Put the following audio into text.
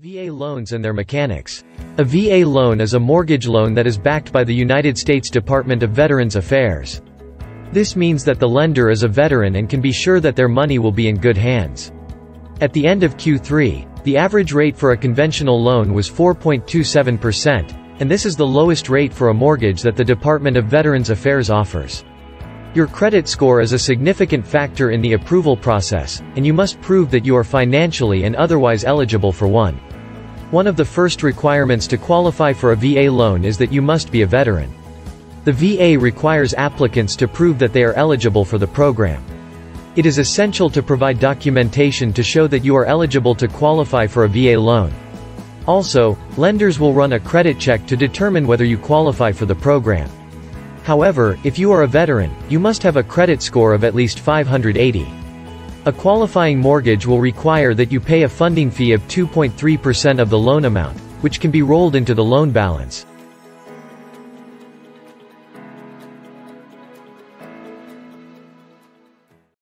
VA loans and their mechanics. A VA loan is a mortgage loan that is backed by the United States Department of Veterans Affairs. This means that the lender is a veteran and can be sure that their money will be in good hands. At the end of Q3, the average rate for a conventional loan was 4.27%, and this is the lowest rate for a mortgage that the Department of Veterans Affairs offers. Your credit score is a significant factor in the approval process, and you must prove that you are financially and otherwise eligible for one. One of the first requirements to qualify for a VA loan is that you must be a veteran. The VA requires applicants to prove that they are eligible for the program. It is essential to provide documentation to show that you are eligible to qualify for a VA loan. Also, lenders will run a credit check to determine whether you qualify for the program. However, if you are a veteran, you must have a credit score of at least 580. A qualifying mortgage will require that you pay a funding fee of 2.3% of the loan amount, which can be rolled into the loan balance.